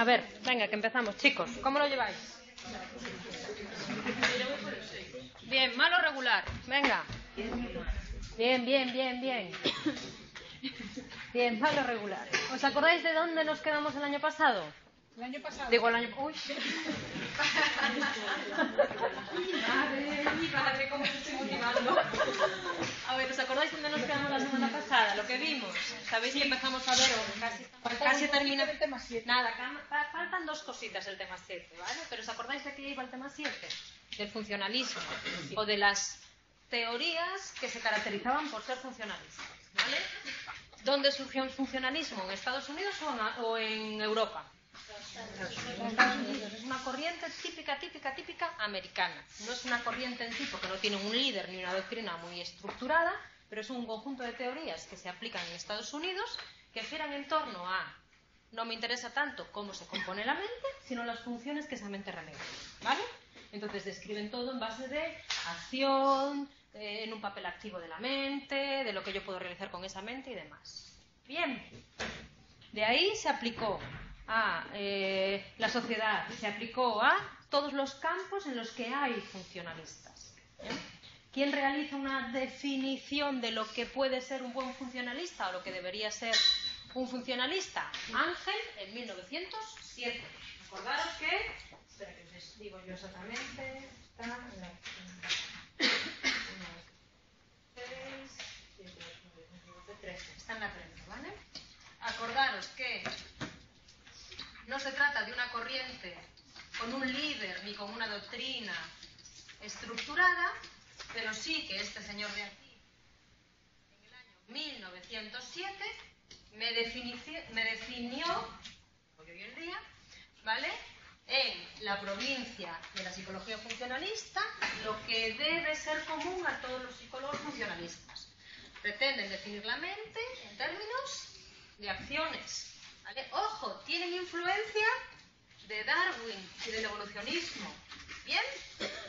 A ver, venga, que empezamos. Chicos, ¿cómo lo lleváis? Bien, malo o regular. Venga. Bien, bien, bien, bien. Bien, malo o regular. ¿Os acordáis de dónde nos quedamos el año pasado? El año pasado. Digo, el año... Uy. Madre, cómo estoy motivando. A ver, ¿os acordáis dónde nos quedamos la semana pasada? Lo que vimos. ¿Sabéis que empezamos a ver? Casi termina el tema 7. Nada, faltan dos cositas el tema 7, ¿vale? Pero ¿os acordáis de qué iba el tema 7? Del funcionalismo. O de las teorías que se caracterizaban por ser funcionalistas, ¿vale? ¿Dónde surgió el funcionalismo? ¿En Estados Unidos o en Europa? Es una corriente típica americana. No es una corriente en sí porque no tiene un líder ni una doctrina muy estructurada, pero es un conjunto de teorías que se aplican en Estados Unidos que giran en torno a no me interesa tanto cómo se compone la mente, sino las funciones que esa mente realiza, ¿vale? Entonces describen todo en base de acción, en un papel activo de la mente, de lo que yo puedo realizar con esa mente y demás. Bien, de ahí se aplicó a la sociedad, se aplicó a todos los campos en los que hay funcionalistas. ¿Eh? ¿Quién realiza una definición de lo que puede ser un buen funcionalista o lo que debería ser un funcionalista? Ángel, en 1907. Acordaros que... Espera que os digo yo exactamente... Está en la... 3. Está en la 3, ¿vale? Acordaros que... No se trata de una corriente con un líder ni con una doctrina estructurada, pero sí que este señor de aquí, en el año 1907, me definió, porque hoy en día, ¿vale?, en la provincia de la psicología funcionalista, lo que debe ser común a todos los psicólogos funcionalistas. Pretenden definir la mente en términos de acciones. ¿Vale? Ojo, tienen influencia de Darwin y del evolucionismo. ¿Bien?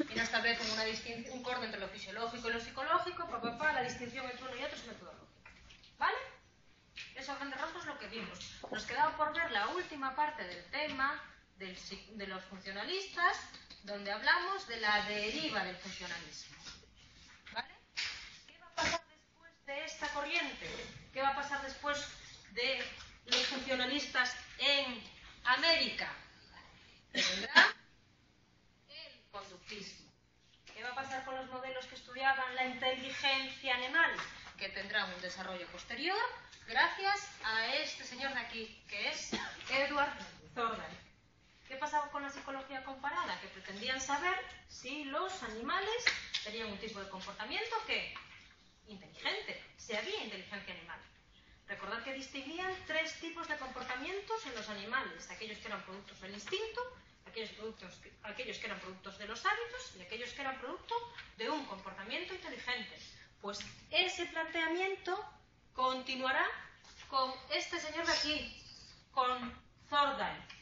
Y nos establecen un corte entre lo fisiológico y lo psicológico, papá, la distinción entre uno y otro es metodológica. ¿Vale? Eso a grandes rasgos es lo que vimos. Nos quedaba por ver la última parte del tema de los funcionalistas, donde hablamos de la deriva del funcionalismo. ¿Vale? ¿Qué va a pasar después de esta corriente? ¿Qué va a pasar después de los funcionalistas en América? Vendrá el conductismo. ¿Qué va a pasar con los modelos que estudiaban la inteligencia animal? Que tendrán un desarrollo posterior gracias a este señor de aquí, que es Edward Thorndike. ¿Qué pasaba con la psicología comparada? Que pretendían saber si los animales tenían un tipo de comportamiento que inteligente, si había inteligencia animal. Recordad que distinguían tres tipos de comportamientos en los animales: aquellos que eran productos del instinto, aquellos que eran productos de los hábitos y aquellos que eran producto de un comportamiento inteligente. Pues ese planteamiento continuará con este señor de aquí, con Thorndike,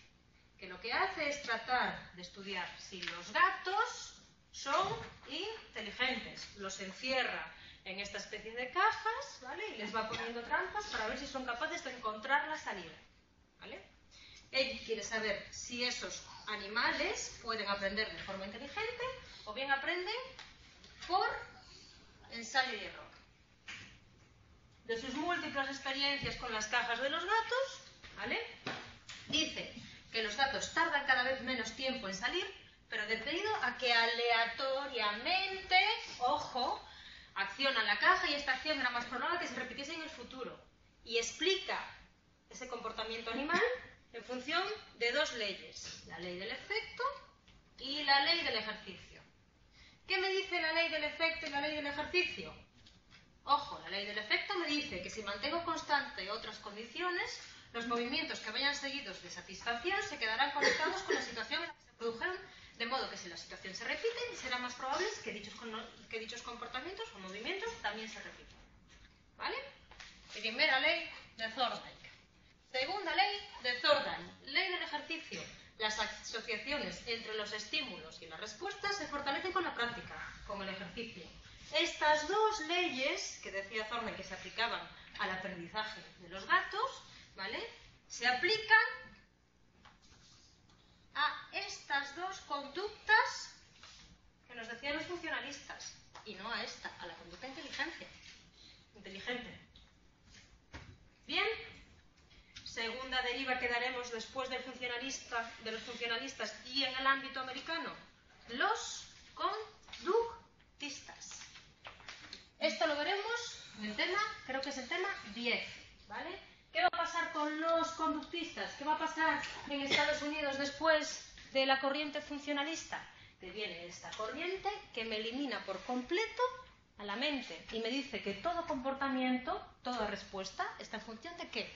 que lo que hace es tratar de estudiar si los gatos son inteligentes. Los encierra en esta especie de cajas, ¿vale?, y les va poniendo trampas para ver si son capaces de encontrar la salida, ¿vale? Él quiere saber si esos animales pueden aprender de forma inteligente o bien aprenden por ensayo y error. De sus múltiples experiencias con las cajas de los gatos, ¿vale?, dice que los gatos tardan cada vez menos tiempo en salir, pero debido a que aleatoriamente, ojo, acciona la caja y esta acción era más probable que se repitiese en el futuro. Y explica ese comportamiento animal en función de dos leyes: la ley del efecto y la ley del ejercicio. ¿Qué me dice la ley del efecto y la ley del ejercicio? Ojo, la ley del efecto me dice que si mantengo constante otras condiciones, los movimientos que vayan seguidos de satisfacción se quedarán conectados con la situación en la que se produjeron, de modo que si la situación se repite, será más probable que dichos comportamientos o movimientos también se repitan. ¿Vale? Primera ley de Thorndike. Segunda ley de Thorndike, ley del ejercicio. Las asociaciones entre los estímulos y las respuestas se fortalecen con la práctica, como el ejercicio. Estas dos leyes, que decía Thorndike que se aplicaban al aprendizaje de los gatos, ¿vale?, se aplican a estas dos conductas que nos decían los funcionalistas, y no a esta, a la conducta inteligente. Bien, segunda deriva que daremos después de los funcionalistas y en el ámbito americano, los conductistas. Esto lo veremos en el tema, creo que es el tema 10, ¿vale? ¿Qué va a pasar con los conductistas? ¿Qué va a pasar en Estados Unidos después de la corriente funcionalista? Que viene esta corriente que me elimina por completo a la mente y me dice que todo comportamiento, toda respuesta, está en función de ¿qué?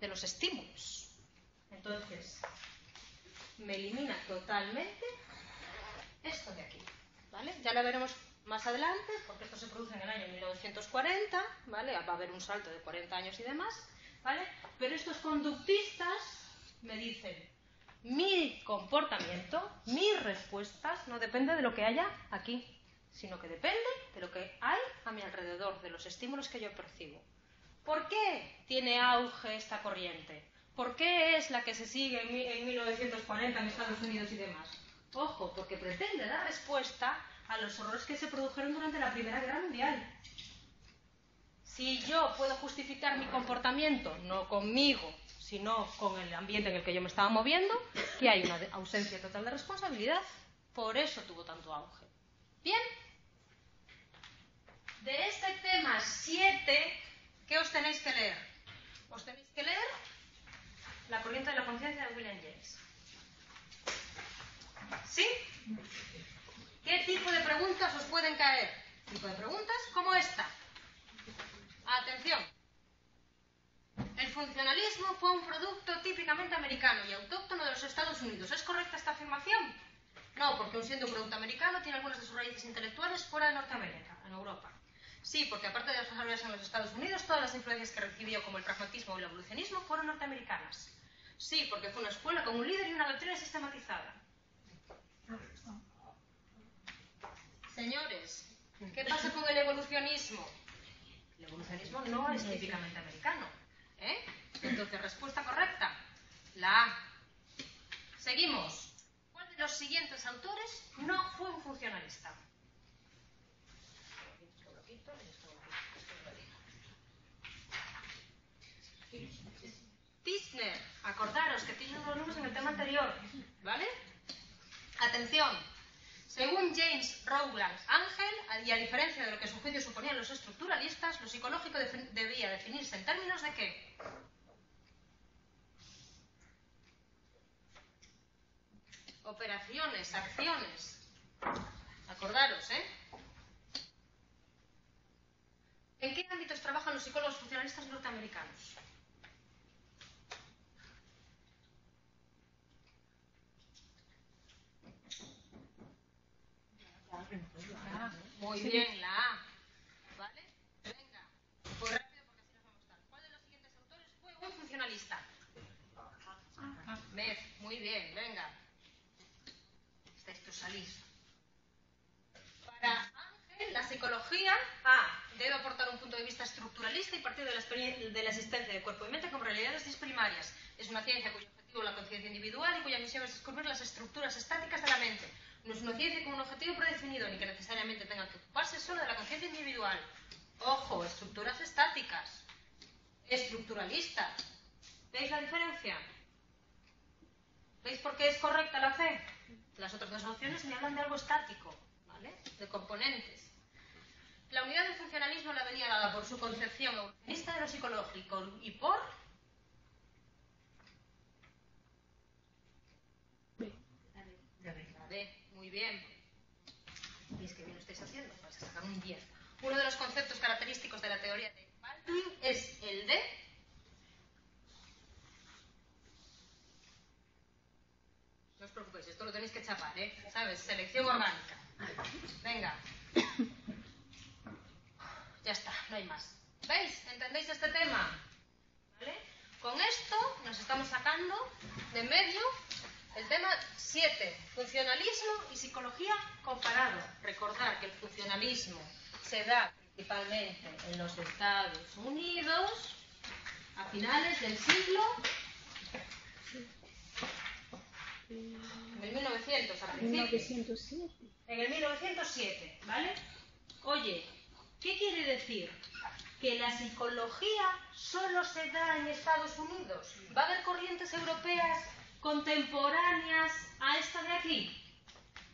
De los estímulos. Entonces, me elimina totalmente esto de aquí, ¿vale? Ya lo veremos más adelante, porque esto se produce en el año 1940, ¿vale? Va a haber un salto de 40 años y demás, ¿vale? Pero estos conductistas me dicen, mi comportamiento, mis respuestas, no depende de lo que haya aquí, sino que depende de lo que hay a mi alrededor, de los estímulos que yo percibo. ¿Por qué tiene auge esta corriente? ¿Por qué es la que se sigue en 1940 en Estados Unidos y demás? Ojo, porque pretende dar respuesta a los horrores que se produjeron durante la Primera Guerra Mundial. Si yo puedo justificar mi comportamiento, no conmigo, sino con el ambiente en el que yo me estaba moviendo, que hay una ausencia total de responsabilidad. Por eso tuvo tanto auge. Bien. De este tema 7, ¿qué os tenéis que leer? Os tenéis que leer La corriente de la conciencia de William James. ¿Sí? ¿Qué tipo de preguntas os pueden caer? Tipo de preguntas como esta. Atención. El funcionalismo fue un producto típicamente americano y autóctono de los Estados Unidos. ¿Es correcta esta afirmación? No, porque aun siendo un producto americano, tiene algunas de sus raíces intelectuales fuera de Norteamérica, en Europa. Sí, porque aparte de las desarrollas en los Estados Unidos, todas las influencias que recibió, como el pragmatismo o el evolucionismo, fueron norteamericanas. Sí, porque fue una escuela con un líder y una doctrina sistematizada. Señores, ¿qué pasa con el evolucionismo? El evolucionismo no es típicamente americano, ¿eh? Entonces, respuesta correcta, la A. Seguimos. ¿Cuál de los siguientes autores no fue un funcionalista? Tisner, acordaros que Tisner lo vimos en el tema anterior, ¿vale? Atención, según James Rowland Ángel, y a diferencia de lo que su juicio suponían los estructuralistas, lo psicológico debía definirse en términos de ¿qué? Operaciones, acciones. Acordaros, ¿eh? ¿En qué ámbitos trabajan los psicólogos funcionalistas norteamericanos? Muy bien, la A. ¿Vale? Venga, pues rápido porque así nos vamos tarde. ¿Cuál de los siguientes autores fue un funcionalista? Med, muy bien, venga. Esto salís. Para Ángel, la psicología A debe aportar un punto de vista estructuralista y partir de la existencia de cuerpo y mente como realidades disprimarias. Es una ciencia cuyo objetivo es la conciencia individual y cuya misión es descubrir las estructuras estáticas de la mente. No es una ciencia con un objetivo predefinido, ni que necesariamente tenga que ocuparse solo de la conciencia individual. Ojo, estructuras estáticas. Estructuralista. ¿Veis la diferencia? ¿Veis por qué es correcta la C? Las otras dos opciones me hablan de algo estático, ¿vale? De componentes. La unidad del funcionalismo la venía dada por su concepción evolucionista de lo psicológico y por... B. Muy bien. ¿Veis qué bien lo estáis haciendo? Vais a sacar un 10. Uno de los conceptos característicos de la teoría de Baldwin es el de... No os preocupéis, esto lo tenéis que chapar, ¿eh? ¿Sabes? Selección orgánica. Venga. Ya está, no hay más. ¿Veis? ¿Entendéis este tema? ¿Vale? Con esto nos estamos sacando de medio... El tema 7, funcionalismo y psicología comparado. Recordar que el funcionalismo se da principalmente en los Estados Unidos a finales del siglo En el 1900, al principio. 1907. En el 1907, ¿vale? Oye, ¿qué quiere decir? Que la psicología solo se da en Estados Unidos. ¿Va a haber corrientes europeas contemporáneas a esta de aquí?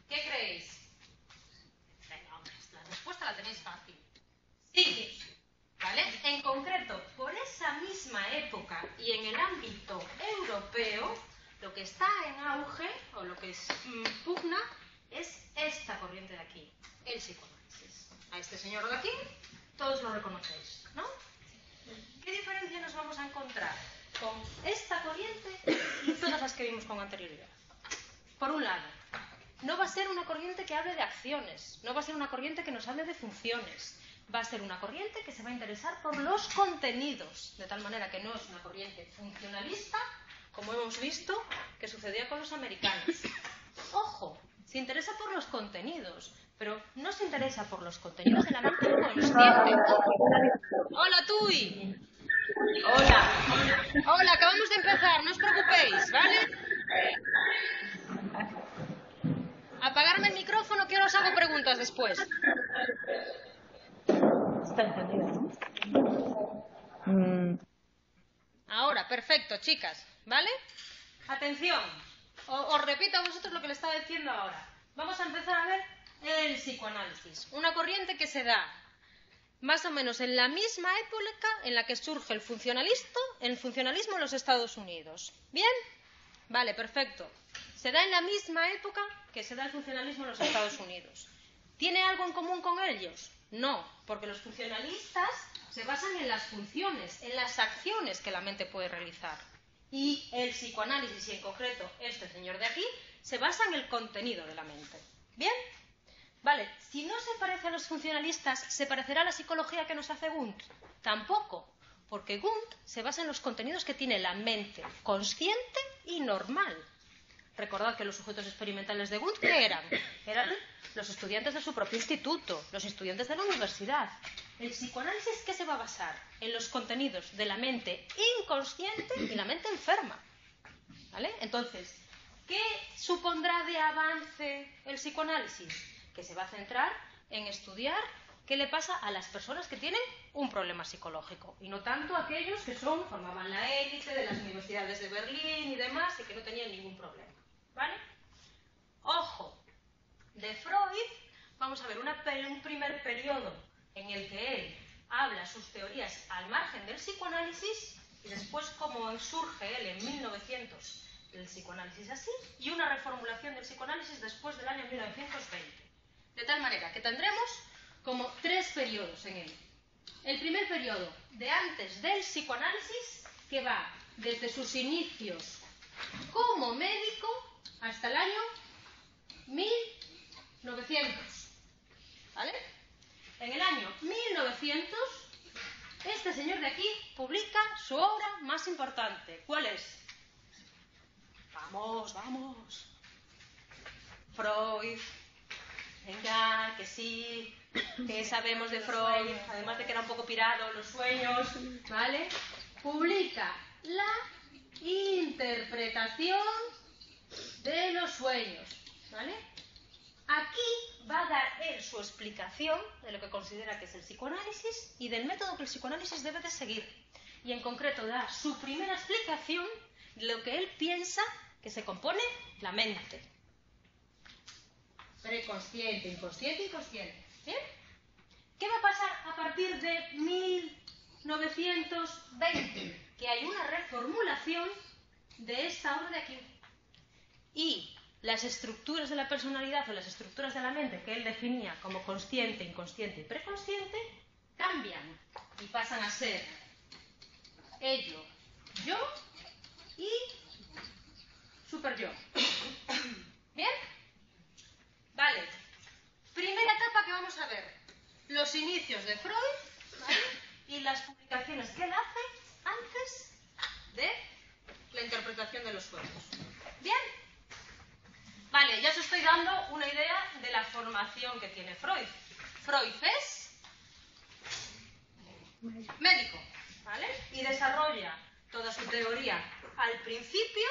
¿Qué creéis? Venga, hombre, la respuesta la tenéis fácil. Sí. ¿Vale? En concreto, por esa misma época y en el ámbito europeo, lo que está en auge, o lo que es pugna, es esta corriente de aquí, el psicoanálisis. A este señor de aquí, todos lo reconocéis, ¿no? ¿Qué diferencia nos vamos a encontrar con esta corriente y todas las que vimos con anterioridad? Por un lado, no va a ser una corriente que hable de acciones, no va a ser una corriente que nos hable de funciones. Va a ser una corriente que se va a interesar por los contenidos, de tal manera que no es una corriente funcionalista, como hemos visto que sucedía con los americanos. Ojo, se interesa por los contenidos, pero no se interesa por los contenidos de la mente consciente. ¡Hola, Tui! ¡Hola! ¡Hola, acabamos de empezar! No os preocupéis, ¿vale? Apagarme el micrófono que ahora os hago preguntas después. Está entendido, ¿no? Ahora, perfecto, chicas, ¿vale? Atención, os repito a vosotros lo que le estaba diciendo ahora. Vamos a empezar a ver el psicoanálisis, una corriente que se da más o menos en la misma época en la que surge el funcionalismo en los Estados Unidos. ¿Bien? Vale, perfecto. Se da en la misma época que se da el funcionalismo en los Estados Unidos. ¿Tiene algo en común con ellos? No, porque los funcionalistas se basan en las funciones, en las acciones que la mente puede realizar. Y el psicoanálisis, y en concreto este señor de aquí, se basa en el contenido de la mente. ¿Bien? Vale, si no se parece a los funcionalistas, ¿se parecerá a la psicología que nos hace Wundt? Tampoco, porque Wundt se basa en los contenidos que tiene la mente, consciente y normal. Recordad que los sujetos experimentales de Wundt, ¿qué eran? Eran los estudiantes de su propio instituto, los estudiantes de la universidad. El psicoanálisis, ¿qué se va a basar? En los contenidos de la mente inconsciente y la mente enferma. ¿Vale? Entonces, ¿qué supondrá de avance el psicoanálisis? Que se va a centrar en estudiar qué le pasa a las personas que tienen un problema psicológico y no tanto a aquellos que formaban la élite de las universidades de Berlín y demás y que no tenían ningún problema. ¿Vale? Ojo, de Freud vamos a ver un primer periodo en el que él habla sus teorías al margen del psicoanálisis y después cómo surge él en 1900 el psicoanálisis así y una reformulación del psicoanálisis después del año 1920. De tal manera que tendremos como tres periodos en él. El primer periodo de antes del psicoanálisis que va desde sus inicios como médico hasta el año 1900, ¿vale? En el año 1900, este señor de aquí publica su obra más importante. ¿Cuál es? Vamos, vamos. Freud. Venga, que sí, que sabemos de Freud, además de que era un poco pirado, los sueños, ¿vale? Publica la interpretación de los sueños, ¿vale? Aquí va a dar él su explicación de lo que considera que es el psicoanálisis y del método que el psicoanálisis debe de seguir. Y en concreto da su primera explicación de lo que él piensa que se compone la mente. Preconsciente, inconsciente y consciente. ¿Bien? ¿Qué va a pasar a partir de 1920? Que hay una reformulación de esta obra de aquí. Y las estructuras de la personalidad o las estructuras de la mente que él definía como consciente, inconsciente y preconsciente cambian y pasan a ser ello, yo y superyo. ¿Bien? Vale. Primera etapa que vamos a ver. Los inicios de Freud, ¿vale? Y las publicaciones que él hace antes de la interpretación de los sueños. ¿Bien? Vale, ya os estoy dando una idea de la formación que tiene Freud. Freud es médico, ¿vale? Y desarrolla toda su teoría al principio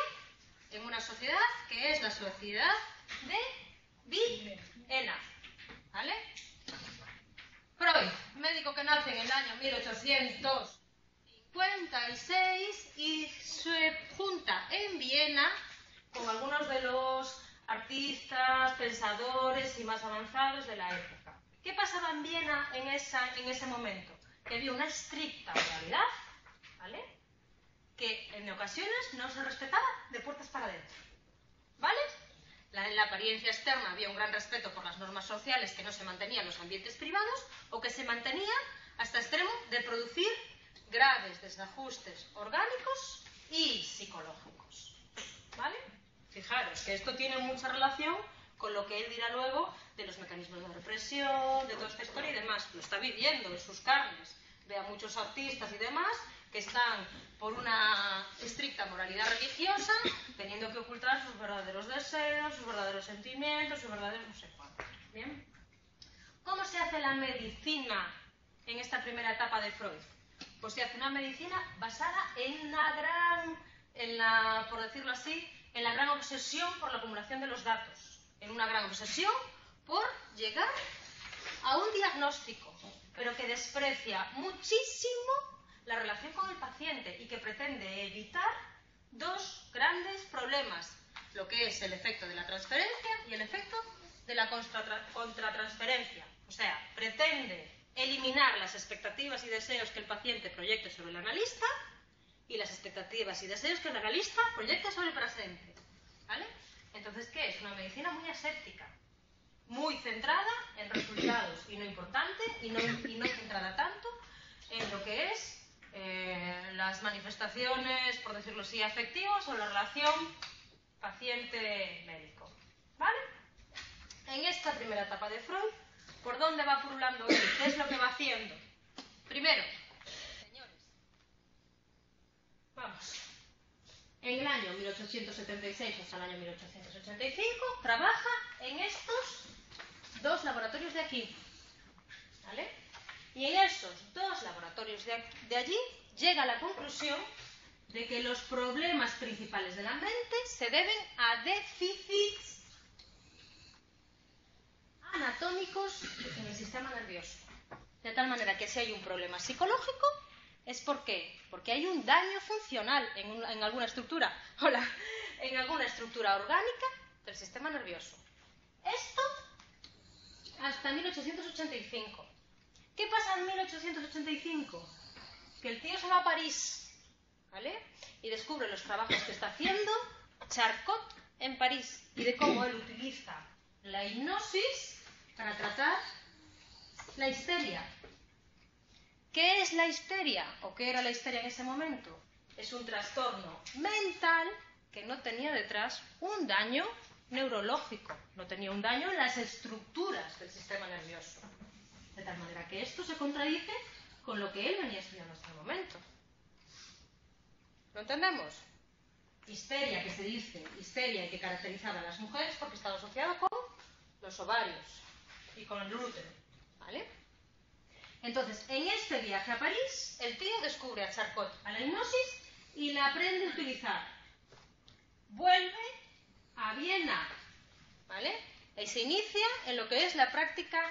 en una sociedad que es la sociedad de Viena, ¿vale? Freud, médico que nace en el año 1856 y se junta en Viena con algunos de los artistas, pensadores y más avanzados de la época. ¿Qué pasaba en Viena en ese momento? Que había una estricta moralidad, ¿vale? Que en ocasiones no se respetaba de puertas para adentro, ¿vale? En la apariencia externa había un gran respeto por las normas sociales que no se mantenían en los ambientes privados o que se mantenía hasta extremo de producir graves desajustes orgánicos y psicológicos, ¿vale? Fijaros que esto tiene mucha relación con lo que él dirá luego de los mecanismos de represión, de toda esta historia y demás. Lo está viviendo en sus carnes. Ve a muchos artistas y demás que están por una estricta moralidad religiosa teniendo que ocultar sus verdaderos deseos, sus verdaderos sentimientos, sus verdaderos no sé cuántos. ¿Bien? ¿Cómo se hace la medicina en esta primera etapa de Freud? Pues se hace una medicina basada por decirlo así, en la gran obsesión por la acumulación de los datos. En una gran obsesión por llegar a un diagnóstico, pero que desprecia muchísimo la relación con el paciente y que pretende evitar dos grandes problemas, lo que es el efecto de la transferencia y el efecto de la contratransferencia. O sea, pretende eliminar las expectativas y deseos que el paciente proyecte sobre el analista y las expectativas y deseos que el analista proyecta sobre el paciente, ¿vale? Entonces, ¿qué es? Una medicina muy aséptica, muy centrada en resultados y no importante, y no centrada tanto en lo que es las manifestaciones, por decirlo así, afectivas o la relación paciente-médico, ¿vale? En esta primera etapa de Freud, ¿por dónde va pululando él? ¿Qué es lo que va haciendo? Primero, señores, vamos. En el año 1876 hasta el año 1885 trabaja en estos dos laboratorios de aquí, ¿vale? Y en esos dos laboratorios de allí llega a la conclusión de que los problemas principales de la mente se deben a déficits anatómicos en el sistema nervioso. De tal manera que si hay un problema psicológico, ¿es por qué? Porque hay un daño funcional en alguna estructura orgánica del sistema nervioso. Esto hasta 1885. ¿Qué pasa en 1885? Que el tío se va a París, ¿vale? Y descubre los trabajos que está haciendo Charcot en París y de cómo él utiliza la hipnosis para tratar la histeria. ¿Qué es la histeria? ¿O qué era la histeria en ese momento? Es un trastorno mental que no tenía detrás un daño neurológico, no tenía un daño en las estructuras del sistema nervioso. De tal manera que esto se contradice con lo que él venía estudiando hasta el momento. ¿Lo entendemos? Histeria, que se dice, histeria y que caracterizaba a las mujeres porque estaba asociada con los ovarios y con el útero, ¿vale? Entonces, en este viaje a París, el tío descubre a Charcot, a la hipnosis, y la aprende a utilizar. Vuelve a Viena, ¿vale? Y se inicia en lo que es la práctica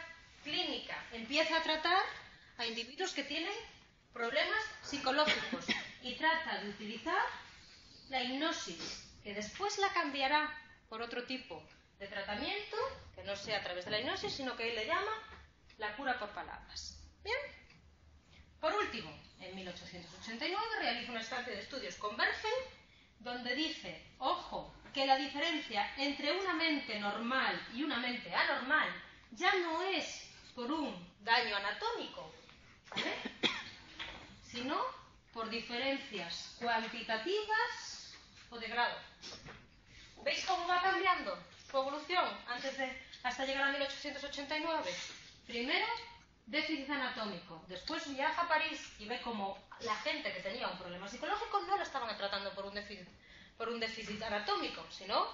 clínica. Empieza a tratar a individuos que tienen problemas psicológicos y trata de utilizar la hipnosis, que después la cambiará por otro tipo de tratamiento, que no sea a través de la hipnosis, sino que él le llama la cura por palabras. Bien. Por último, en 1889 realiza una estancia de estudios con Wilhelm, donde dice, ojo, que la diferencia entre una mente normal y una mente anormal ya no es por un daño anatómico, ¿vale? Sino por diferencias cuantitativas o de grado. ¿Veis cómo va cambiando su evolución hasta llegar a 1889? Primero, déficit anatómico. Después viaja a París y ve cómo la gente que tenía un problema psicológico no lo estaban tratando por un déficit anatómico, sino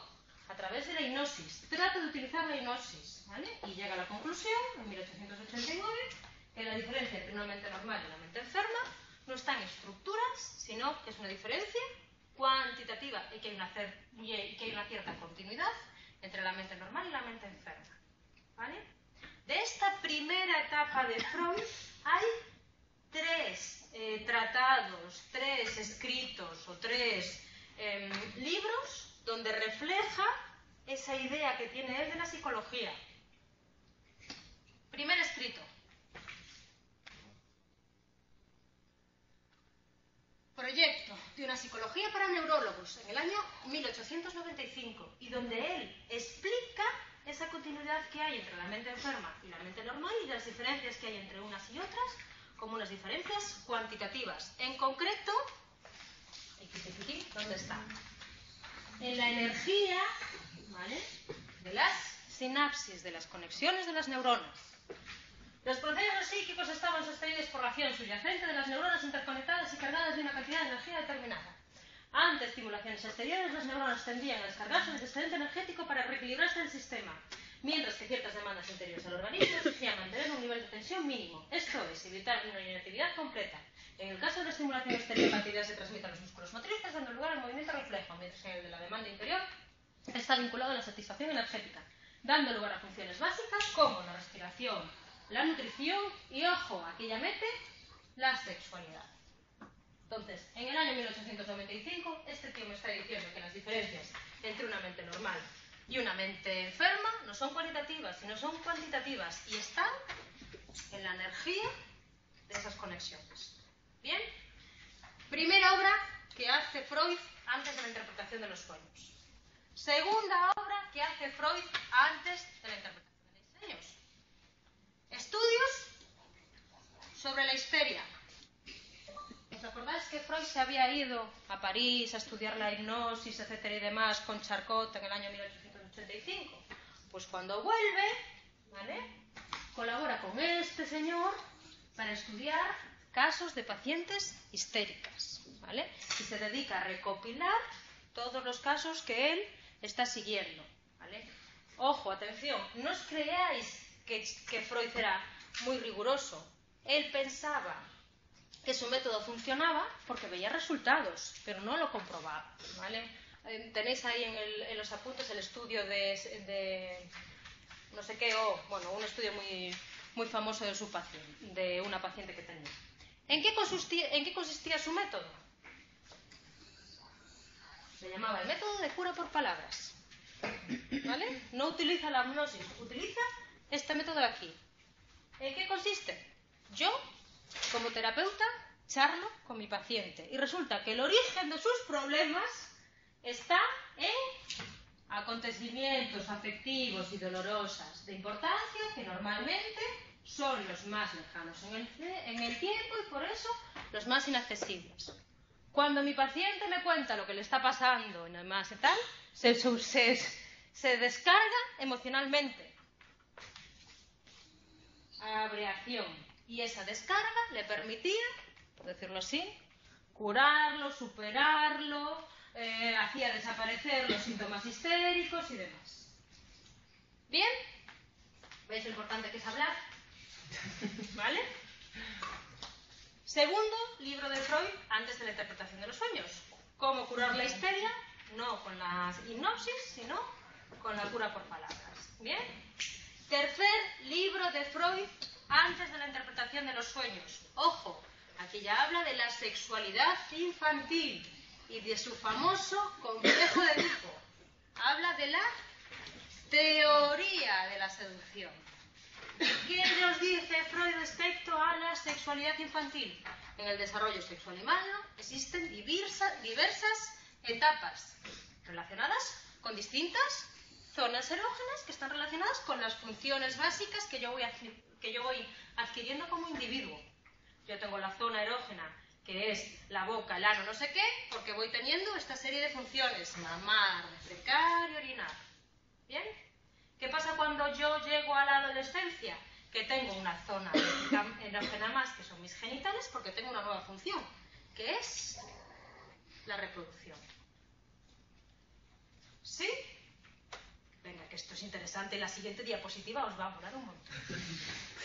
a través de la hipnosis. Trata de utilizar la hipnosis, ¿vale? Y llega a la conclusión, en 1889, que la diferencia entre una mente normal y una mente enferma no está en estructuras, sino que es una diferencia cuantitativa y que hay una cierta continuidad entre la mente normal y la mente enferma. ¿Vale? De esta primera etapa de Freud hay tres escritos o tres libros donde refleja esa idea que tiene él de la psicología. Primer escrito. Proyecto de una psicología para neurólogos en el año 1895 y donde él explica esa continuidad que hay entre la mente enferma y la mente normal y las diferencias que hay entre unas y otras como unas diferencias cuantitativas. En concreto, ¿dónde está? En la energía, ¿vale?, de las sinapsis, de las conexiones de las neuronas. Los procesos psíquicos estaban sostenidos por la acción subyacente de las neuronas interconectadas y cargadas de una cantidad de energía determinada. Ante estimulaciones exteriores, las neuronas tendían a descargarse del excedente energético para reequilibrarse el sistema, mientras que ciertas demandas interiores al organismo exigían mantener un nivel de tensión mínimo, esto es, evitar una inactividad completa. En el caso de la estimulación exterior, la actividad se transmite a los músculos motrices, dando lugar al movimiento reflejo, mientras que el de la demanda interior está vinculado a la satisfacción energética, dando lugar a funciones básicas como la respiración, la nutrición y, ojo, aquí ya mete la sexualidad. Entonces, en el año 1895, este tío me está diciendo que las diferencias entre una mente normal y una mente enferma no son cualitativas, sino son cuantitativas y están en la energía de esas conexiones. ¿Bien? Primera obra que hace Freud antes de la interpretación de los sueños. Segunda obra que hace Freud antes de la interpretación de los sueños. Estudios sobre la histeria. ¿Os acordáis que Freud se había ido a París a estudiar la hipnosis, etcétera y demás, con Charcot en el año 1885? Pues cuando vuelve, ¿vale?, colabora con este señor para estudiar casos de pacientes histéricas, ¿vale?, y se dedica a recopilar todos los casos que él está siguiendo, ¿vale? Ojo, atención, no os creáis que Freud era muy riguroso. Él pensaba que su método funcionaba porque veía resultados, pero no lo comprobaba, ¿vale? Tenéis ahí en los apuntes el estudio de no sé qué, un estudio muy, muy famoso de su paciente, de una paciente que tenía. ¿En qué consistía su método? Se llamaba el método de cura por palabras, ¿vale? No utiliza la hipnosis, utiliza este método de aquí. ¿En qué consiste? Yo, como terapeuta, charlo con mi paciente y resulta que el origen de sus problemas está en acontecimientos afectivos y dolorosas de importancia que normalmente son los más lejanos en el tiempo y por eso los más inaccesibles. Cuando mi paciente me cuenta lo que le está pasando y demás y tal, se descarga emocionalmente. Abreación. Y esa descarga le permitía, por decirlo así, curarlo, superarlo, hacía desaparecer los síntomas histéricos y demás. ¿Bien? ¿Veis lo importante que es hablar? ¿Vale? Segundo libro de Freud antes de la interpretación de los sueños. ¿Cómo curar la histeria? No con la hipnosis, sino con la cura por palabras. ¿Bien? Tercer libro de Freud antes de la interpretación de los sueños. Ojo, aquí ya habla de la sexualidad infantil y de su famoso complejo de Edipo. Habla de la teoría de la seducción. ¿Qué nos dice Freud respecto a la sexualidad infantil? En el desarrollo sexual humano existen diversas etapas relacionadas con distintas zonas erógenas que están relacionadas con las funciones básicas que yo voy adquiriendo como individuo. Yo tengo la zona erógena, que es la boca, el ano, no sé qué, porque voy teniendo esta serie de funciones: mamar, defecar y orinar. ¿Bien? ¿Qué pasa cuando yo llego a la adolescencia? Que tengo una zona erógena más, que son mis genitales, porque tengo una nueva función, que es la reproducción. ¿Sí? Venga, que esto es interesante, la siguiente diapositiva os va a molar un montón.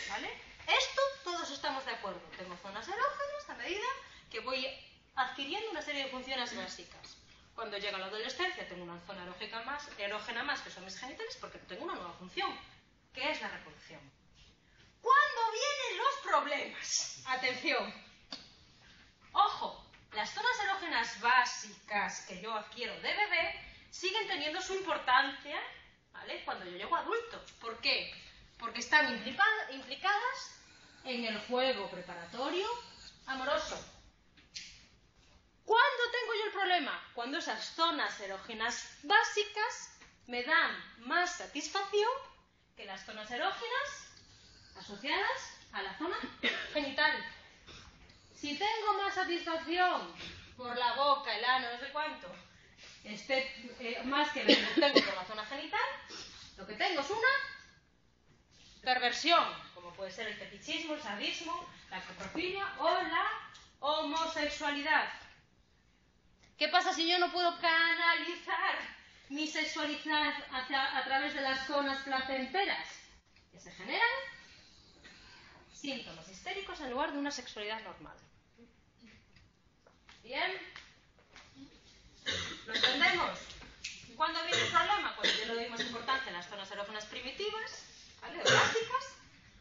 ¿Vale? Esto todos estamos de acuerdo. Tengo zonas erógenas a medida que voy adquiriendo una serie de funciones básicas. Cuando llega la adolescencia tengo una zona erógena más, que son mis genitales, porque tengo una nueva función, que es la reproducción. ¿Cuándo vienen los problemas? Atención. Ojo, las zonas erógenas básicas que yo adquiero de bebé siguen teniendo su importancia, ¿vale?, cuando yo llego a adulto. ¿Por qué? Porque están implicadas en el juego preparatorio amoroso. ¿Cuándo tengo yo el problema? Cuando esas zonas erógenas básicas me dan más satisfacción que las zonas erógenas asociadas a la zona genital. Si tengo más satisfacción por la boca, el ano, no sé cuánto, más que lo que tengo por la zona genital, lo que tengo es una perversión, como puede ser el fetichismo, el sadismo, la necrofilia o la homosexualidad. ¿Qué pasa si yo no puedo canalizar mi sexualidad a través de las zonas placenteras? Que se generan síntomas histéricos en lugar de una sexualidad normal. ¿Bien? ¿Lo entendemos? ¿Cuándo viene el problema? Cuando yo le doy más importancia a las zonas erógenas primitivas, ¿vale?, o básicas,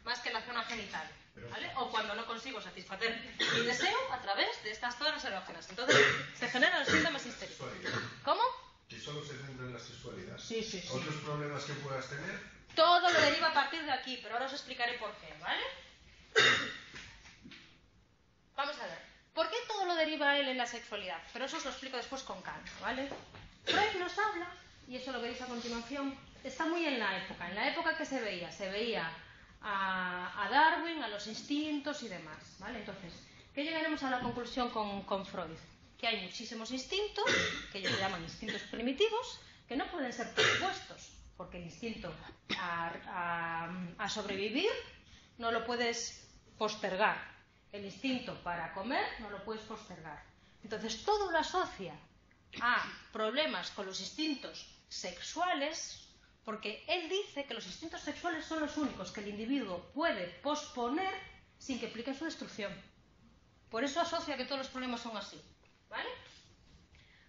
más que la zona genital, ¿vale? O cuando no consigo satisfacer mi deseo a través de estas zonas erógenas. Entonces, se generan los síntomas histéricos. ¿Cómo? ¿Y solo se centra en la sexualidad? Sí, sí, sí. ¿Otros problemas que puedas tener? Todo lo deriva a partir de aquí, pero ahora os explicaré por qué, ¿vale? Vamos a ver. ¿Por qué todo lo deriva a él en la sexualidad? Pero eso os lo explico después con calma, ¿vale? Freud nos habla, y eso lo veis a continuación, está muy en la época que se veía a Darwin, a los instintos y demás, ¿vale? Entonces, ¿qué llegaremos a la conclusión con Freud? Que hay muchísimos instintos, que ellos llaman instintos primitivos, que no pueden ser propuestos, porque el instinto a sobrevivir no lo puedes postergar, el instinto para comer no lo puedes postergar. Entonces, todo lo asocia a problemas con los instintos sexuales, porque él dice que los instintos sexuales son los únicos que el individuo puede posponer sin que implique su destrucción. Por eso asocia que todos los problemas son así, ¿vale?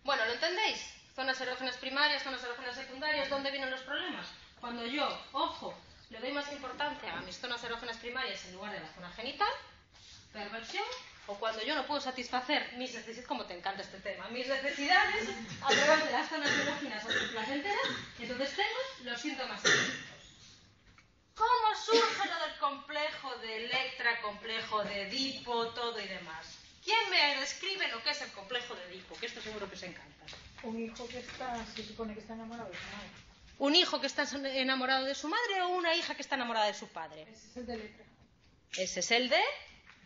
Bueno, ¿lo entendéis? Zonas erógenas primarias, zonas erógenas secundarias, ¿dónde vienen los problemas? Cuando yo, ojo, le doy más importancia a mis zonas erógenas primarias en lugar de la zona genital, perversión, o cuando yo no puedo satisfacer mis necesidades, como te encanta este tema, mis necesidades a través de las zonas erógenas o placenteras, entonces tengo los síntomas psíquicos. ¿Cómo surge lo del complejo de Electra, complejo de Edipo, todo y demás? ¿Quién me describe lo que es el complejo de Edipo? Que esto seguro que os encanta. Un hijo que está, se supone que está enamorado de su madre. ¿Un hijo que está enamorado de su madre o una hija que está enamorada de su padre? Ese es el de Electra. Ese es el de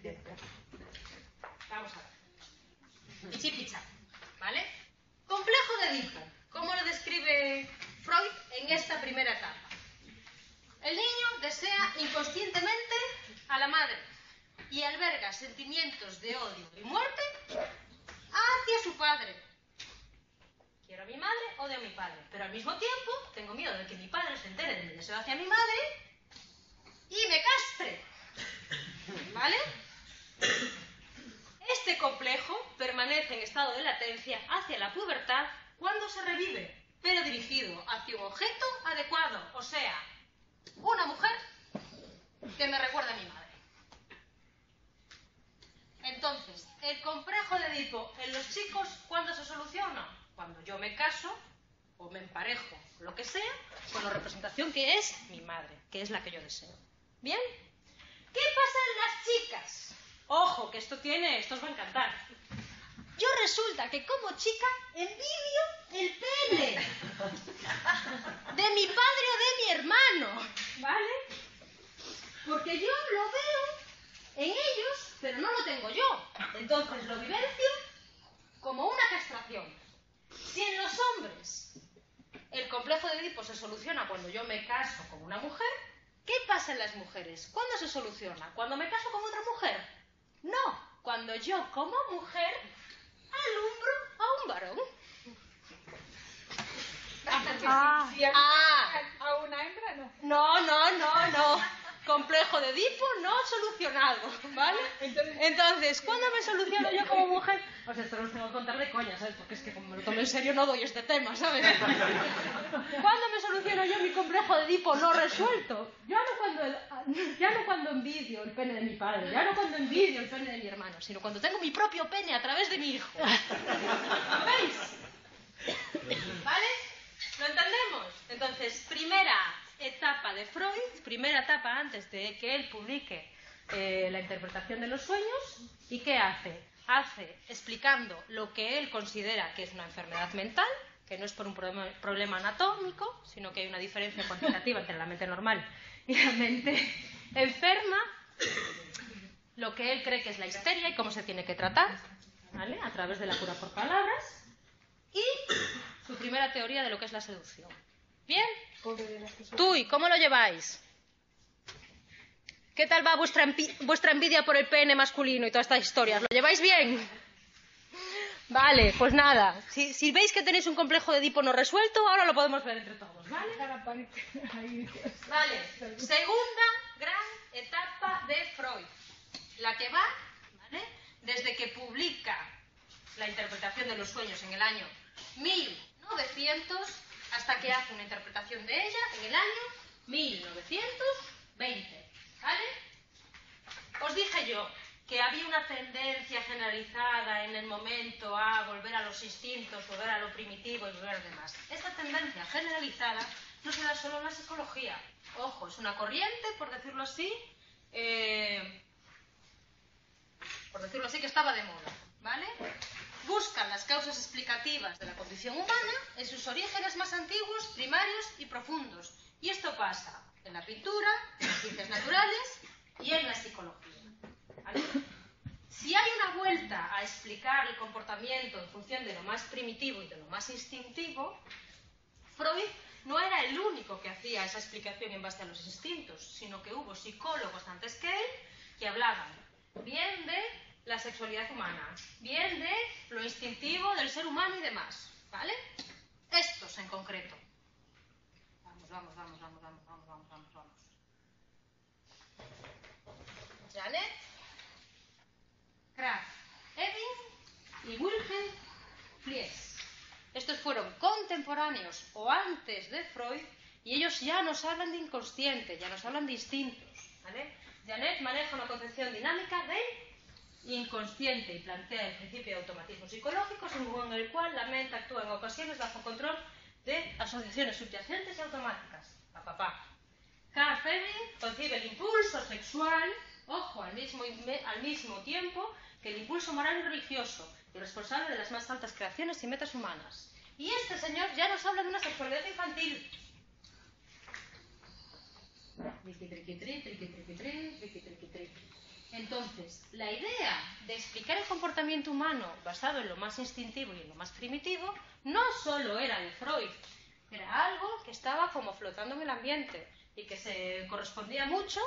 Electra. Vamos a ver. Pichipicha, ¿vale? Complejo de Edipo. ¿Cómo lo describe Freud en esta primera etapa? El niño desea inconscientemente a la madre y alberga sentimientos de odio y muerte hacia su padre. Quiero a mi madre, odio a mi padre, pero al mismo tiempo tengo miedo de que mi padre se entere de mi deseo hacia mi madre y me castre, ¿vale? Este complejo permanece en estado de latencia hacia la pubertad cuando se revive, pero dirigido hacia un objeto adecuado, o sea, una mujer que me recuerda a mi madre. Entonces, el complejo de Edipo en los chicos, ¿cuándo se soluciona? Cuando yo me caso o me emparejo, lo que sea, con la representación que es mi madre, que es la que yo deseo. ¿Bien? ¿Qué pasa en las chicas? Ojo, que esto tiene, esto os va a encantar. Yo resulta que como chica envidio el pene de mi padre o de mi hermano, ¿vale? Porque yo lo veo en ellos, pero no lo tengo yo. Entonces lo vivencio como una castración. Si en los hombres el complejo de Edipo se soluciona cuando yo me caso con una mujer, ¿qué pasa en las mujeres? ¿Cuándo se soluciona? ¿Cuando me caso con otra mujer? No, cuando yo como mujer alumbro a un varón. Ah, a una hembra no. No, no, no, no. complejo de Edipo no solucionado, ¿vale? Entonces, ¿cuándo me soluciono yo como mujer? Pues esto lo tengo que contar de coña, ¿sabes? Porque es que como me lo tomo en serio no doy este tema, ¿sabes? ¿Cuándo me soluciono yo mi complejo de Edipo no resuelto? Ya no cuando envidio el pene de mi padre, ya no cuando envidio el pene de mi hermano, sino cuando tengo mi propio pene a través de mi hijo. ¿Veis? ¿Vale? ¿Lo entendemos? Entonces, primera etapa de Freud, primera etapa antes de que él publique la interpretación de los sueños. ¿Y qué hace? Hace explicando lo que él considera que es una enfermedad mental, que no es por un problema anatómico, sino que hay una diferencia cuantitativa entre la mente normal y la mente enferma, lo que él cree que es la histeria y cómo se tiene que tratar, ¿vale? A través de la cura por palabras, y su primera teoría de lo que es la seducción. ¿Bien? Tú, ¿y cómo lo lleváis? ¿Qué tal va vuestra envidia por el pene masculino y todas estas historias? ¿Lo lleváis bien? Vale, pues nada. Si veis que tenéis un complejo de Edipo no resuelto, ahora lo podemos ver entre todos, ¿vale? Vale, segunda gran etapa de Freud. La que va, ¿vale? Desde que publica la interpretación de los sueños en el año 1900 hasta que hace una interpretación de ella en el año 1920, ¿vale? Os dije yo que había una tendencia generalizada en el momento a volver a los instintos, volver a lo primitivo y volver a lo demás. Esta tendencia generalizada no se da solo en la psicología. Ojo, es una corriente, por decirlo así, que estaba de moda, ¿vale? Buscan las causas explicativas de la condición humana en sus orígenes más antiguos, primarios y profundos. Y esto pasa en la pintura, en las ciencias naturales y en la psicología. ¿Vale? Si hay una vuelta a explicar el comportamiento en función de lo más primitivo y de lo más instintivo, Freud no era el único que hacía esa explicación en base a los instintos, sino que hubo psicólogos antes que él que hablaban bien de la sexualidad humana, bien de lo instintivo del ser humano y demás, ¿vale? Estos en concreto. Vamos. Janet, Kraft-Ebbing y Wilhelm Fries. Estos fueron contemporáneos o antes de Freud y ellos ya nos hablan de inconsciente, ya nos hablan de instintos, ¿vale? Janet maneja una concepción dinámica de inconsciente y plantea el principio de automatismo psicológico, según el cual la mente actúa en ocasiones bajo control de asociaciones subyacentes y automáticas. Carl Fere concibe el impulso sexual, ojo, al mismo tiempo que el impulso moral y religioso, y responsable de las más altas creaciones y metas humanas. Y este señor ya nos habla de una sexualidad infantil. Entonces, la idea de explicar el comportamiento humano basado en lo más instintivo y en lo más primitivo no solo era de Freud, era algo que estaba como flotando en el ambiente y que se correspondía mucho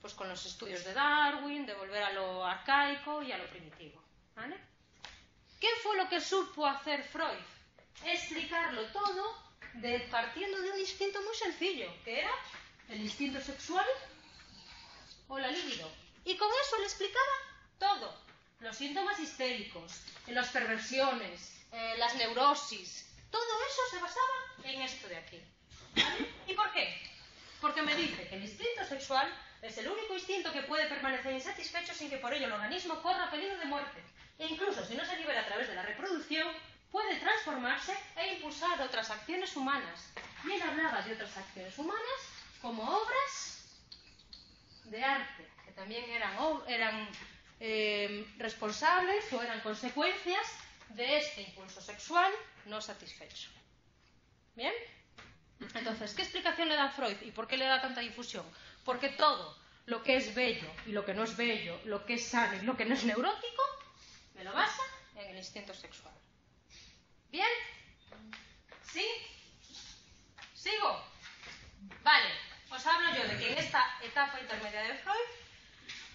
pues, con los estudios de Darwin, de volver a lo arcaico y a lo primitivo, ¿vale? ¿Qué fue lo que supo hacer Freud? Explicarlo todo partiendo de un instinto muy sencillo, que era el instinto sexual o la libido. Y con eso le explicaba todo. Los síntomas histéricos, las perversiones, las neurosis. Todo eso se basaba en esto de aquí, ¿vale? ¿Y por qué? Porque me dice que el instinto sexual es el único instinto que puede permanecer insatisfecho sin que por ello el organismo corra peligro de muerte. E incluso si no se libera a través de la reproducción, puede transformarse e impulsar otras acciones humanas. Y él hablaba de otras acciones humanas como obras de arte. También eran responsables o eran consecuencias de este impulso sexual no satisfecho. ¿Bien? Entonces, ¿qué explicación le da Freud y por qué le da tanta difusión? Porque todo lo que es bello y lo que no es bello, lo que es sano y lo que no es neurótico, me lo basa en el instinto sexual. ¿Bien? ¿Sí? ¿Sigo? Vale, os hablo yo de que en esta etapa intermedia de Freud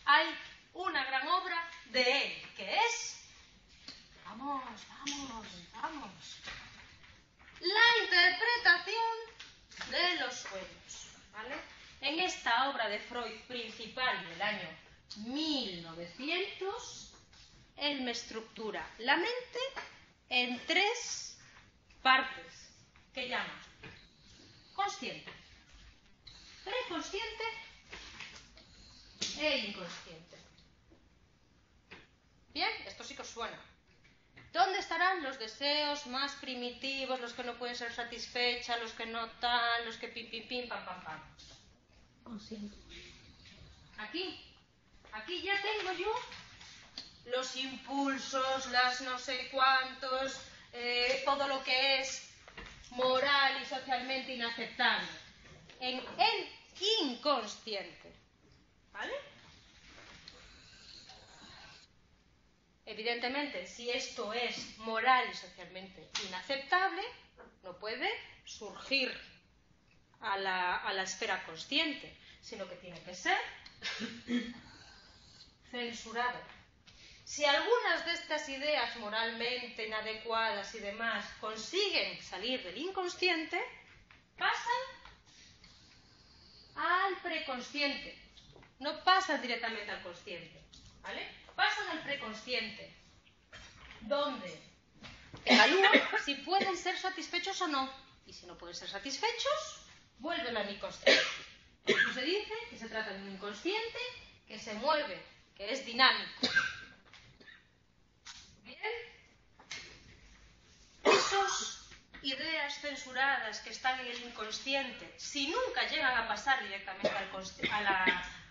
hay una gran obra de él, que es... Vamos. La interpretación de los sueños, ¿vale? En esta la obra de Freud principal del año 1900, él me estructura la mente en tres partes, que llama consciente, preconsciente e inconsciente. Bien, esto sí que os suena. ¿Dónde estarán los deseos más primitivos, los que no pueden ser satisfechos, los que no tal, los que pim, pim, pim, pam, pam, pam? Consciente. Aquí. Aquí ya tengo yo los impulsos, las no sé cuántos, todo lo que es moral y socialmente inaceptable. En el inconsciente. ¿Vale? Evidentemente, si esto es moral y socialmente inaceptable, no puede surgir a la esfera consciente, sino que tiene que ser censurado. Si algunas de estas ideas moralmente inadecuadas y demás consiguen salir del inconsciente, pasan al preconsciente. No pasan directamente al consciente, ¿vale? Pasan al preconsciente, donde evalúan si pueden ser satisfechos o no. Y si no pueden ser satisfechos, vuelven al inconsciente. Eso se dice que se trata de un inconsciente que se mueve, que es dinámico. Bien. Esas ideas censuradas que están en el inconsciente, si nunca llegan a pasar directamente a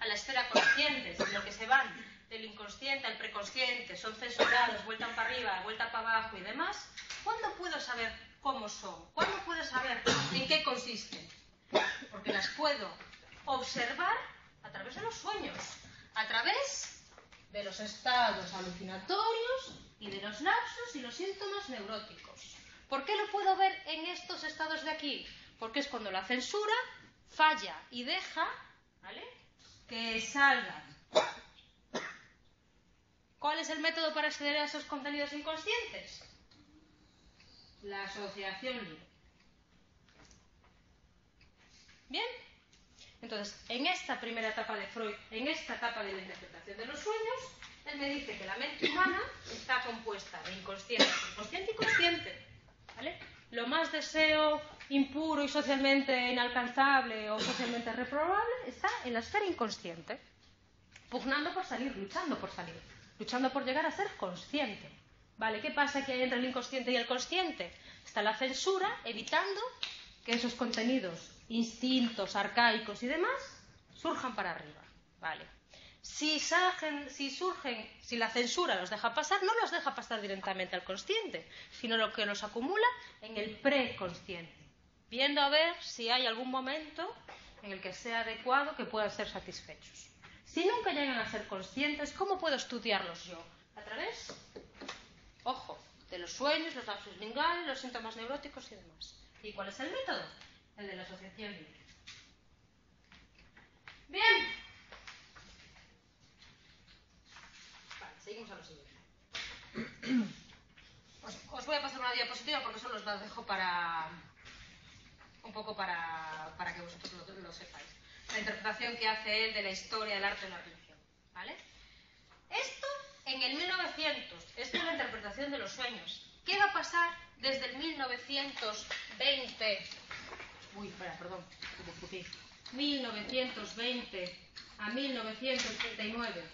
la esfera consciente, sino que se van del inconsciente al preconsciente, son censurados, vuelta para arriba, vuelta para abajo y demás, ¿cuándo puedo saber cómo son? ¿Cuándo puedo saber en qué consisten? Porque las puedo observar a través de los sueños, a través de los estados alucinatorios y de los lapsos y los síntomas neuróticos. ¿Por qué lo puedo ver en estos estados de aquí? Porque es cuando la censura falla y deja, ¿vale?, que salgan. ¿Cuál es el método para acceder a esos contenidos inconscientes? La asociación libre. ¿Bien? Entonces, en esta primera etapa de Freud, en esta etapa de la interpretación de los sueños, él me dice que la mente humana está compuesta de inconsciente, consciente y consciente, ¿vale? Lo más deseo impuro y socialmente inalcanzable o socialmente reprobable está en la esfera inconsciente, pugnando por salir, luchando por salir, luchando por llegar a ser consciente. ¿Vale? ¿Qué pasa que hay entre el inconsciente y el consciente? Está la censura, evitando que esos contenidos, instintos arcaicos y demás, surjan para arriba. ¿Vale? Si la censura los deja pasar, no los deja pasar directamente al consciente, sino lo que los acumula en el preconsciente, viendo a ver si hay algún momento en el que sea adecuado que puedan ser satisfechos. Si nunca llegan a ser conscientes, ¿cómo puedo estudiarlos yo? A través, ojo, de los sueños, los lapsus lingüales, los síntomas neuróticos y demás. ¿Y cuál es el método? El de la asociación libre. Bien. Vale, seguimos a lo siguiente. Os voy a pasar una diapositiva porque solo os la dejo para un poco para que vosotros lo sepáis. La interpretación que hace él de la historia del arte y la religión, ¿vale? Esto en el 1900, esto es la interpretación de los sueños. ¿Qué va a pasar desde el 1920? Uy, espera, perdón, 1920 a 1939,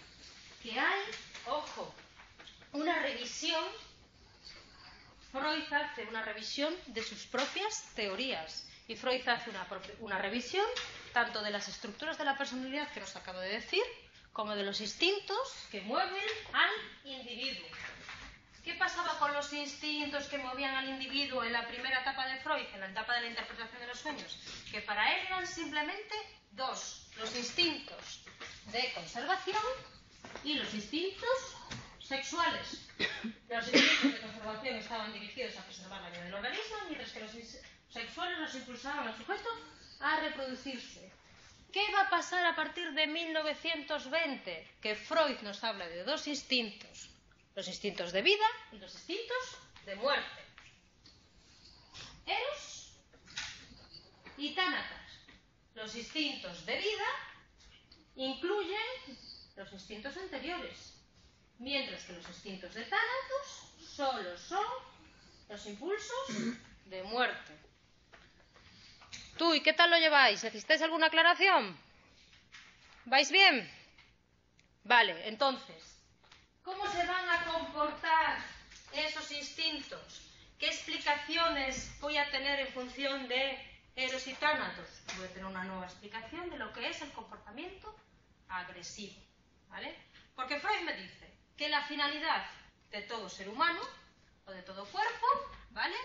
que hay, ojo, una revisión. Freud hace una revisión de sus propias teorías y Freud hace una revisión tanto de las estructuras de la personalidad que nos acabo de decir, como de los instintos que mueven al individuo. ¿Qué pasaba con los instintos que movían al individuo en la primera etapa de Freud, en la etapa de la interpretación de los sueños? Que para él eran simplemente dos, los instintos de conservación y los instintos sexuales. Los instintos de conservación estaban dirigidos a preservar la vida del organismo, mientras que los sexuales los impulsaban al sujeto a reproducirse. ¿Qué va a pasar a partir de 1920? Que Freud nos habla de dos instintos, los instintos de vida y los instintos de muerte. Eros y tánatos. Los instintos de vida Incluyen los instintos anteriores, mientras que los instintos de Tánatos solo son los impulsos de muerte. ¿Tú y qué tal lo lleváis? ¿Necesitáis alguna aclaración? ¿Vais bien? Vale, entonces, ¿cómo se van a comportar esos instintos? ¿Qué explicaciones voy a tener en función de Eros y Tánatos? Voy a tener una nueva explicación de lo que es el comportamiento agresivo, ¿vale? Porque Freud me dice que la finalidad de todo ser humano o de todo cuerpo, ¿vale?,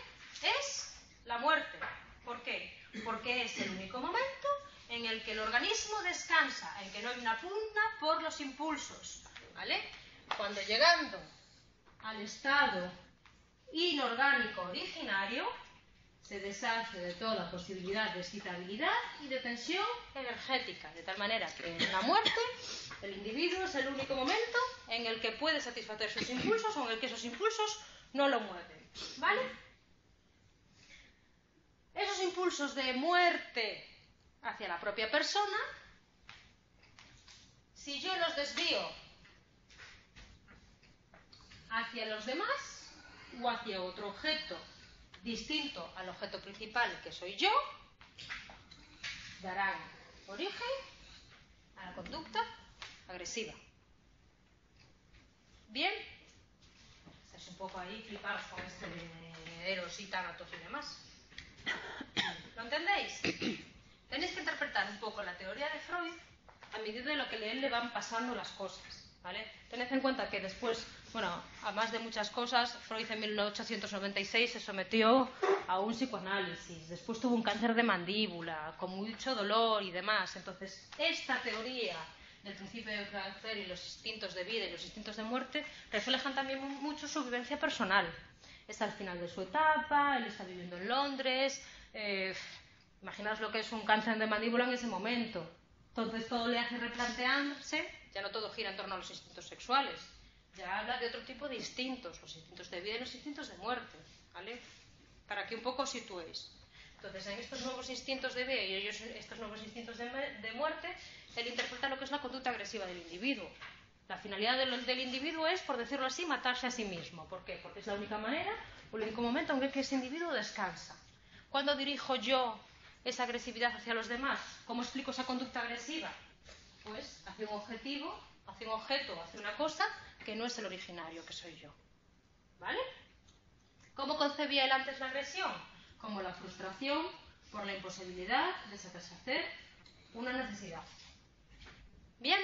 es la muerte. ¿Por qué? Porque es el único momento en el que el organismo descansa, en que no hay una pugna por los impulsos, ¿vale? Cuando llegando al estado inorgánico originario, se deshace de toda posibilidad de excitabilidad y de tensión energética, de tal manera que en la muerte el individuo es el único momento en el que puede satisfacer sus impulsos o en el que esos impulsos no lo mueven, ¿vale? Esos impulsos de muerte hacia la propia persona, si yo los desvío hacia los demás o hacia otro objeto distinto al objeto principal que soy yo, darán origen a la conducta agresiva. ¿Bien? Estáis un poco ahí flipados con esto de Eros y Tánatos y demás. ¿Lo entendéis? Tenéis que interpretar un poco la teoría de Freud a medida de lo que a él le van pasando las cosas, ¿vale? Tened en cuenta que después, bueno, además de muchas cosas, Freud en 1896 se sometió a un psicoanálisis, después tuvo un cáncer de mandíbula, con mucho dolor y demás. Entonces, esta teoría del principio de placer y los instintos de vida y los instintos de muerte reflejan también mucho su vivencia personal. Está al final de su etapa, él está viviendo en Londres, imaginaos lo que es un cáncer de mandíbula en ese momento. Entonces todo le hace replantearse, ya no todo gira en torno a los instintos sexuales, ya habla de otro tipo de instintos, los instintos de vida y los instintos de muerte, ¿vale? Para que un poco os situéis. Entonces en estos nuevos instintos de vida y estos nuevos instintos de muerte, él interpreta lo que es la conducta agresiva del individuo. La finalidad del individuo es, por decirlo así, matarse a sí mismo. ¿Por qué? Porque es la única manera, el único momento en el que ese individuo descansa. ¿Cuándo dirijo yo esa agresividad hacia los demás? ¿Cómo explico esa conducta agresiva? Pues hacia un objetivo, hacia un objeto, hacia una cosa que no es el originario, que soy yo, ¿vale? ¿Cómo concebía él antes la agresión? Como la frustración por la imposibilidad de satisfacer una necesidad. ¿Bien?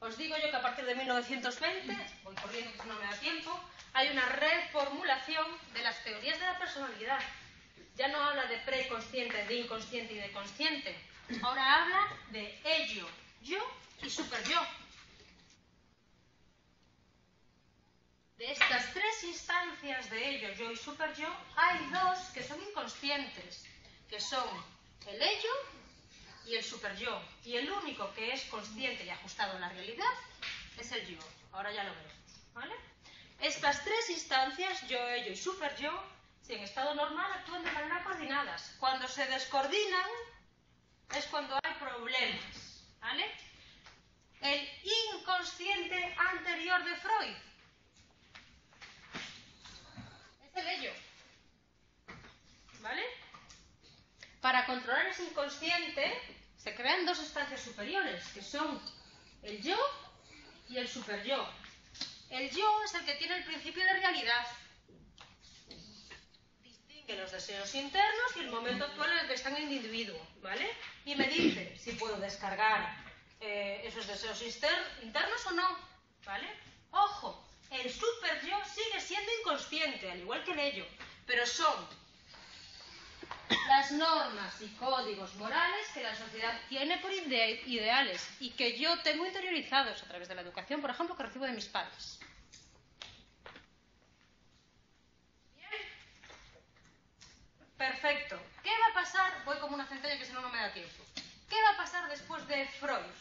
Os digo yo que a partir de 1920, voy corriendo porque no me da tiempo, hay una reformulación de las teorías de la personalidad. Ya no habla de preconsciente, de inconsciente y de consciente. Ahora habla de ello, yo y superyo. De estas tres instancias de ello, yo y superyo, hay dos que son inconscientes, que son el ello y el superyo. Y el único que es consciente y ajustado a la realidad es el yo. Ahora ya lo veremos, ¿vale? Estas tres instancias, yo, ello y superyo, si en estado normal actúan de manera coordinadas. Cuando se descoordinan es cuando hay problemas, ¿vale? El inconsciente anterior de Freud es el ello, ¿vale? Para controlar ese inconsciente se crean dos estancias superiores, que son el yo y el superyo. El yo es el que tiene el principio de realidad, que los deseos internos y el momento actual en el que está en el individuo, ¿vale? Y me dice si puedo descargar esos deseos internos o no, ¿vale? Ojo, el superyo sigue siendo inconsciente, al igual que el ello, pero son las normas y códigos morales que la sociedad tiene por ideales y que yo tengo interiorizados a través de la educación, por ejemplo, que recibo de mis padres. Perfecto. ¿Qué va a pasar? Voy como una centella que si no, no me da tiempo. ¿Qué va a pasar después de Freud?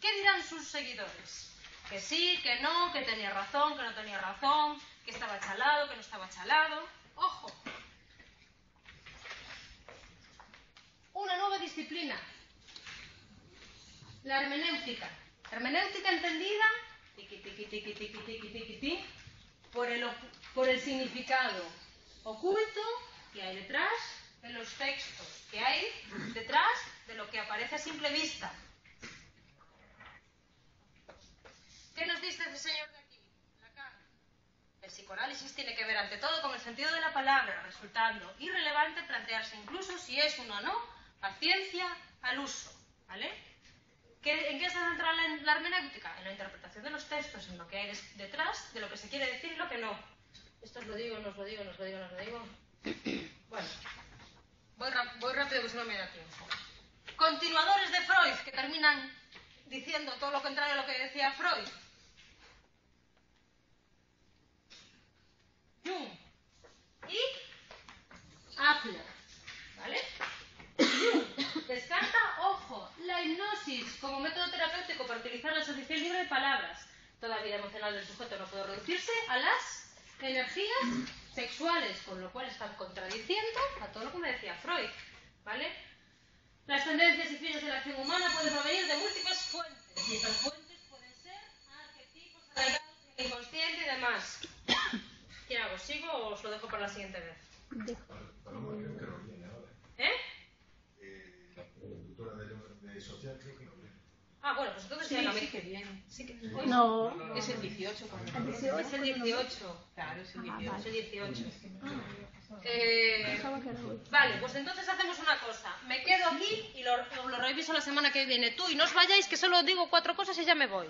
¿Qué dirán sus seguidores? Que sí, que no, que tenía razón, que no tenía razón, que estaba chalado, que no estaba chalado. ¡Ojo! Una nueva disciplina. La hermenéutica. Hermenéutica entendida por el significado oculto que hay detrás de los textos, que hay detrás de lo que aparece a simple vista. ¿Qué nos dice ese señor de aquí? Lacan. El psicoanálisis tiene que ver ante todo con el sentido de la palabra, resultando irrelevante plantearse incluso si es una o no paciencia al uso, ¿vale? ¿En qué se centra la hermenéutica? En la interpretación de los textos, en lo que hay detrás, de lo que se quiere decir y lo que no. Esto os lo digo, no os lo digo, no os lo digo, no os lo digo. Bueno, voy rápido porque si no me da tiempo. Continuadores de Freud, que terminan diciendo todo lo contrario a lo que decía Freud. Jung y Adler, ¿vale? Jung descarta, ojo, la hipnosis como método terapéutico para utilizar la asociación libre de palabras. Toda la vida emocional del sujeto no puede reducirse a las energías sexuales, con lo cual están contradiciendo a todo lo que me decía Freud, ¿vale? Las tendencias y fines de la acción humana pueden provenir de múltiples fuentes, y estas fuentes pueden ser arquetipos, arraigados, inconsciente y demás. ¿Qué hago? ¿Sigo o os lo dejo para la siguiente vez? ¿Eh? La productora de social creo que no viene. Ah, bueno, pues entonces sí, sí que viene. Sí que... No. Es el 18. ¿Cuándo? Es el 18. Claro, es el 18. Es el 18. Vale, pues entonces hacemos una cosa. Me quedo aquí y lo reviso la semana que viene. Tú y no os vayáis, que solo digo 4 cosas y ya me voy.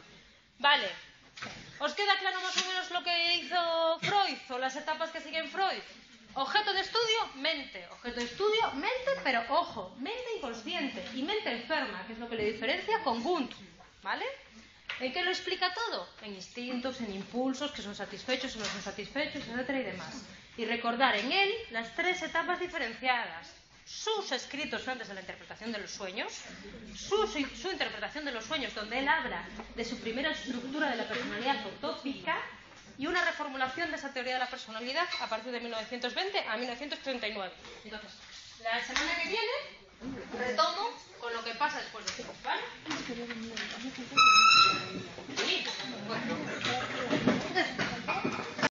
Vale. ¿Os queda claro más o menos lo que hizo Freud o las etapas que siguen Freud? Objeto de estudio, mente. Objeto de estudio, mente, pero ojo, mente inconsciente y mente enferma, que es lo que le diferencia con Wundt, ¿vale? ¿En qué lo explica todo? En instintos, en impulsos, que son satisfechos o no son satisfechos, etcétera y demás. Y recordar en él las 3 etapas diferenciadas. Sus escritos antes de la interpretación de los sueños, su interpretación de los sueños, donde él habla de su primera estructura de la personalidad utópica, y una reformulación de esa teoría de la personalidad a partir de 1920 a 1939. Entonces, la semana que viene, retomamos.